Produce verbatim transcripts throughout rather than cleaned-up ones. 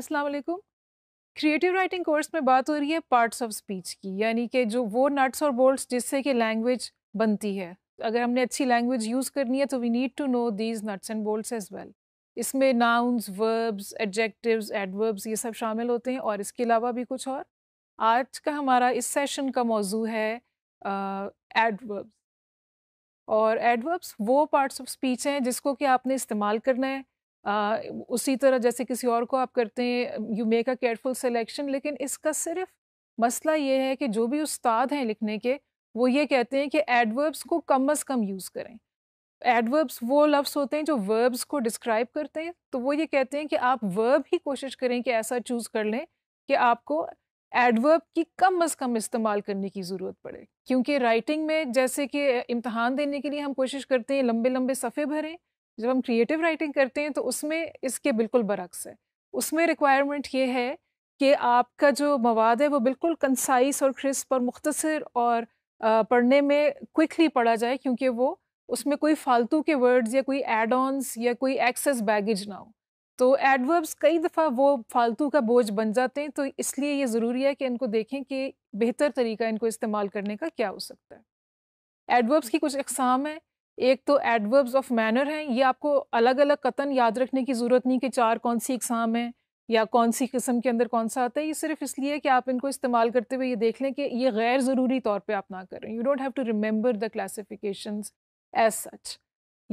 अस्सलाम वालेकुम। Creative writing course में बात हो रही है पार्ट्स ऑफ स्पीच की, यानी कि जो वो नट्स और बोल्ट्स जिससे कि लैंग्वेज बनती है। अगर हमने अच्छी लैंग्वेज यूज़ करनी है तो we need to know these nuts and bolts as well. इसमें नाउन्स, वर्ब्स, एडजेक्टिव्स, एडवर्ब्स ये सब शामिल होते हैं और इसके अलावा भी कुछ और। आज का हमारा इस सेशन का मौजू है एडवर्ब्स, और एडवर्ब्स वो पार्ट्स ऑफ स्पीच हैं जिसको कि आपने इस्तेमाल करना है आ, उसी तरह जैसे किसी और को आप करते हैं। You make a careful selection. लेकिन इसका सिर्फ मसला ये है कि जो भी उस्ताद हैं लिखने के वो ये कहते हैं कि एडवर्ब्स को कम अज़ कम यूज़ करें। एडवर्ब्स वो लफ्ज़ होते हैं जो वर्ब्स को डिस्क्राइब करते हैं, तो वो ये कहते हैं कि आप वर्ब ही कोशिश करें कि ऐसा चूज़ कर लें कि आपको एडवर्ब की कम अज़ कम इस्तेमाल करने की ज़रूरत पड़े। क्योंकि राइटिंग में जैसे कि इम्तहान देने के लिए हम कोशिश करते हैं लंबे लंबे सफ़े भरें, जब हम क्रिएटिव राइटिंग करते हैं तो उसमें इसके बिल्कुल बरक्स है। उसमें रिक्वायरमेंट ये है कि आपका जो मवाद है वो बिल्कुल कंसाइस और क्रिस्प और मुख्तसर और पढ़ने में क्विकली पढ़ा जाए, क्योंकि वो उसमें कोई फालतू के वर्ड्स या कोई एड ऑन्स या कोई एक्सेस बैगेज ना हो। तो एडवर्ब्स कई दफ़ा वो फालतू का बोझ बन जाते हैं, तो इसलिए ये ज़रूरी है कि इनको देखें कि बेहतर तरीका इनको इस्तेमाल करने का क्या हो सकता है। एडवर्ब्स की कुछ अक़साम हैं। एक तो एडवर्ब्स ऑफ मैनर हैं। ये आपको अलग अलग कतन याद रखने की ज़रूरत नहीं कि चार कौन सी अक़साम हैं या कौन सी किस्म के अंदर कौन सा आता है। ये सिर्फ इसलिए कि आप इनको इस्तेमाल करते हुए ये देख लें कि ये गैर ज़रूरी तौर पर आप ना करें। You don't have to remember the classifications as such.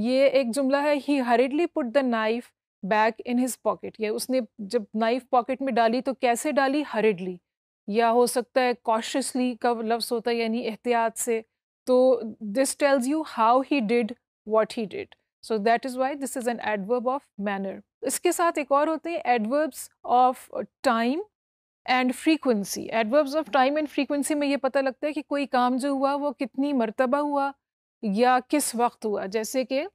ये एक जुमला है, he hurriedly put the knife back in his pocket. ये उसने जब नाइफ पॉकेट में डाली तो कैसे डाली? हरिडली, या हो सकता है कॉशियसली का लफ्ज़ होता है, यानी एहतियात से। तो this tells you how he did what he did, so that is why this is an adverb of manner. इसके साथ एक और होते हैं adverbs of time and frequency. Adverbs of time and frequency में ये पता लगता है कि कोई काम जो हुआ वो कितनी मरतबा हुआ या किस वक्त हुआ। जैसे कि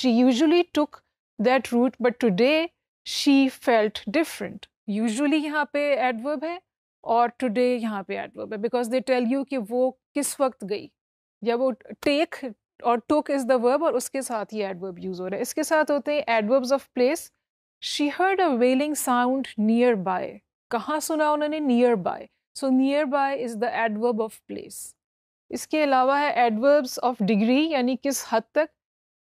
she usually took that route but today she felt different. Usually यहाँ पे एडवर्ब है और टुडे यहाँ पे एडवर्ब है, बिकॉज दे टेल यू कि वो किस वक्त गई, या वो टेक और टुक इज़ द वर्ब और उसके साथ ही एडवर्ब यूज़ हो रहा है। इसके साथ होते हैं adverbs of place. She heard a wailing sound nearby. कहाँ सुना उन्होंने? Nearby. So nearby is the adverb of place. इसके अलावा है एडवर्ब्स ऑफ डिग्री, यानी किस हद तक।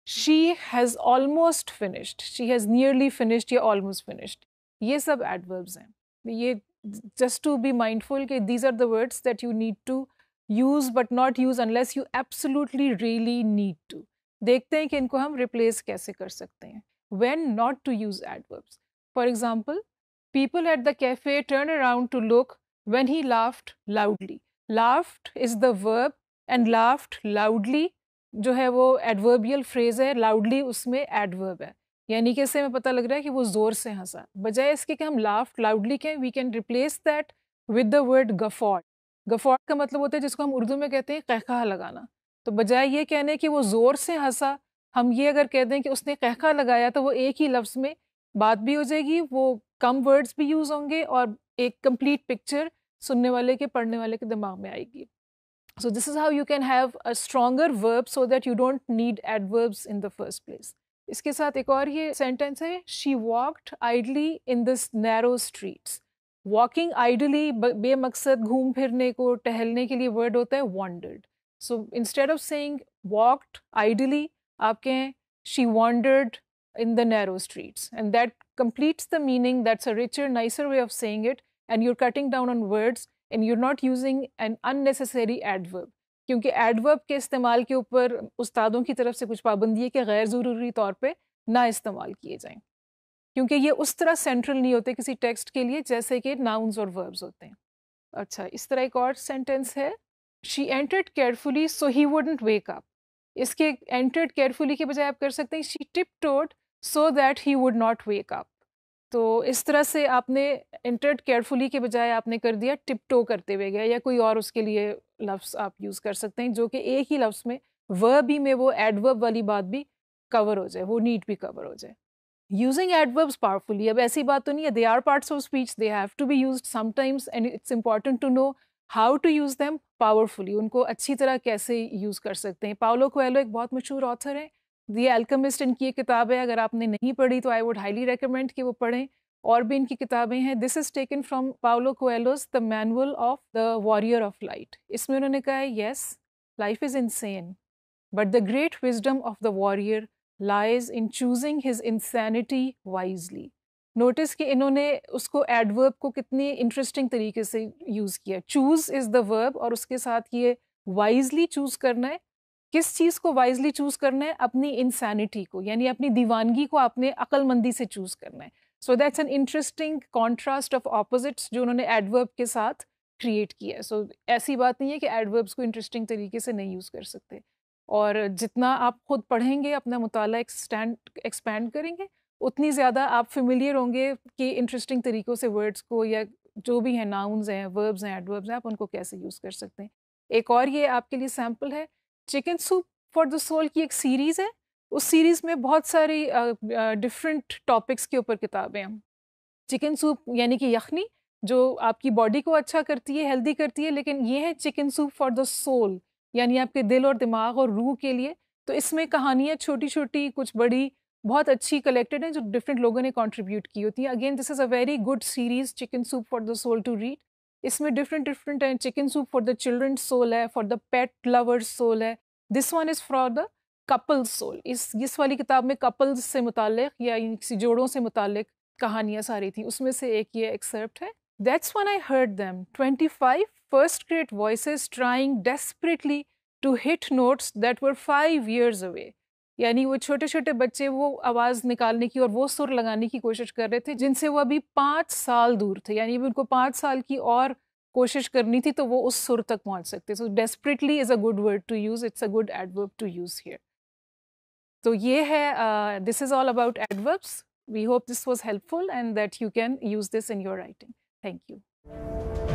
She has almost finished, she has nearly finished या ऑलमोस्ट फिनिश्ड, ये सब एडवर्ब्स हैं। ये जस्ट टू बी माइंडफुल कि these are the words that you need to use but not use unless you absolutely really need to. देखते हैं कि इनको हम रिप्लेस कैसे कर सकते हैं। When not to use adverbs, for example, people at the cafe turn around to look when he laughed loudly. Laughed is the verb and laughed loudly जो है वो adverbial phrase है, loudly उसमें adverb है, यानी कि इससे हमें पता लग रहा है कि वो ज़ोर से हंसा। बजाय इसके कि हम laughed loudly कहें, we can replace that with the word guffawed। guffawed का मतलब होता है जिसको हम उर्दू में कहते हैं कहका लगाना। तो बजाय ये कहने कि वो ज़ोर से हंसा, हम ये अगर कह दें कि उसने कहका लगाया तो वो एक ही लफ्ज़ में बात भी हो जाएगी, वो कम वर्ड्स भी यूज़ होंगे और एक कंप्लीट पिक्चर सुनने वाले के, पढ़ने वाले के दिमाग में आएगी। So this is how you can have a stronger verb so that you don't need adverbs in the first place. इसके साथ एक और ये सेंटेंस है, she walked idly in this narrow streets. Walking idly बेमकसद घूम फिरने को, टहलने के लिए वर्ड होता है wandered. So instead of saying walked idly आप कहें she wandered in the narrow streets, and that completes the meaning. That's a richer nicer way of saying it, and you're cutting down on words and you're not using an unnecessary adverb। क्योंकि adverb के इस्तेमाल के ऊपर उस्तादों की तरफ से कुछ पाबंदी है कि गैर ज़रूरी तौर पे ना इस्तेमाल किए जाएं, क्योंकि ये उस तरह सेंट्रल नहीं होते किसी टेक्स्ट के लिए जैसे कि nouns और verbs होते हैं। अच्छा, इस तरह एक और सेंटेंस है, she entered carefully so he wouldn't wake up। इसके entered carefully के बजाय आप कर सकते हैं she tiptoed so that he would not wake up। तो इस तरह से आपने एंटर्ड केयरफुली के बजाय आपने कर दिया टिपटो करते हुए गया, या कोई और उसके लिए लफ्ज़ आप यूज़ कर सकते हैं जो कि एक ही लफ्ज़ में वर्ब ही में वो एडवर्ब वाली बात भी कवर हो जाए, वो नीड भी कवर हो जाए। यूजिंग एडवर्ब्स पावरफुली, अब ऐसी बात तो नहीं है, they are parts of speech, they have to be used sometimes and it's important to know how to use them powerfully. उनको अच्छी तरह कैसे यूज़ कर सकते हैं। पाउलो कोएलो एक बहुत मशहूर ऑथर हैं, दी एल्केमिस्ट इनकी एक किताब है, अगर आपने नहीं पढ़ी तो आई वुड हाईली रिकमेंड कि वो पढ़ें। और भी इनकी किताबें हैं. This is taken from Paulo Coelho's the manual of the warrior of light. इसमें उन्होंने कहा है yes life is insane but the great wisdom of the warrior lies in choosing his insanity wisely. Notice कि इन्होंने उसको adverb को कितनी interesting तरीके से यूज़ किया. चूज़ इज़ द वर्ब और उसके साथ ये वाइजली चूज़ करना है. किस चीज़ को वाइजली चूज़ करना है? अपनी इंसैनिटी को, यानी अपनी दीवानगी को आपने अक्लमंदी से चूज़ करना है. So that's an interesting contrast of opposites जो उन्होंने एडवर्ब के साथ क्रिएट किया है. सो so, ऐसी बात नहीं है कि एडवर्ब्स को इंटरेस्टिंग तरीके से नहीं यूज़ कर सकते. और जितना आप खुद पढ़ेंगे, अपना मुताला एक्सटैंड एक्सपैंड करेंगे, उतनी ज़्यादा आप फेमिलियर होंगे कि इंटरेस्टिंग तरीक़ों से वर्ड्स को या जो भी हैं नाउन्स हैं, वर्ब्स हैं, एडवर्ब्स हैं, आप उनको कैसे यूज़ कर सकते हैं. एक और ये आपके लिए सैम्पल है. Chicken soup for the soul की एक सीरीज़ है. उस सीरीज़ में बहुत सारी डिफरेंट टॉपिक्स के ऊपर किताबें हैं. चिकन सूप यानी कि यखनी जो आपकी बॉडी को अच्छा करती है, हेल्दी करती है, लेकिन ये है chicken soup for the soul यानी आपके दिल और दिमाग और रूह के लिए. तो इसमें कहानियाँ छोटी छोटी, कुछ बड़ी, बहुत अच्छी कलेक्टेड हैं जो डिफरेंट लोगों ने कंट्रीब्यूट की होती हैं. Again this is a very good series chicken soup for the soul to read. इसमें डिफरेंट डिफरेंट हैं. Chicken soup for the children soul है, for the pet lovers soul है, this one is for the couples soul. इस इस वाली किताब में couples से मुतालिक या किसी जोड़ों से मुतालिक कहानियाँ सारी थी. उसमें से एक ये एक्सर्प्ट है. That's one I heard them twenty five first great voice trying desperately to hit notes that were five years away. यानी वो छोटे छोटे बच्चे वो आवाज़ निकालने की और वो सुर लगाने की कोशिश कर रहे थे जिनसे वो अभी पाँच साल दूर थे. यानी उनको पाँच साल की और कोशिश करनी थी तो वो उस सुर तक पहुंच सकते. So desperately is a good word to use, it's a good adverb to use here. तो ये है, this is all about adverbs. We hope this was helpful and that you can use this in your writing. Thank you.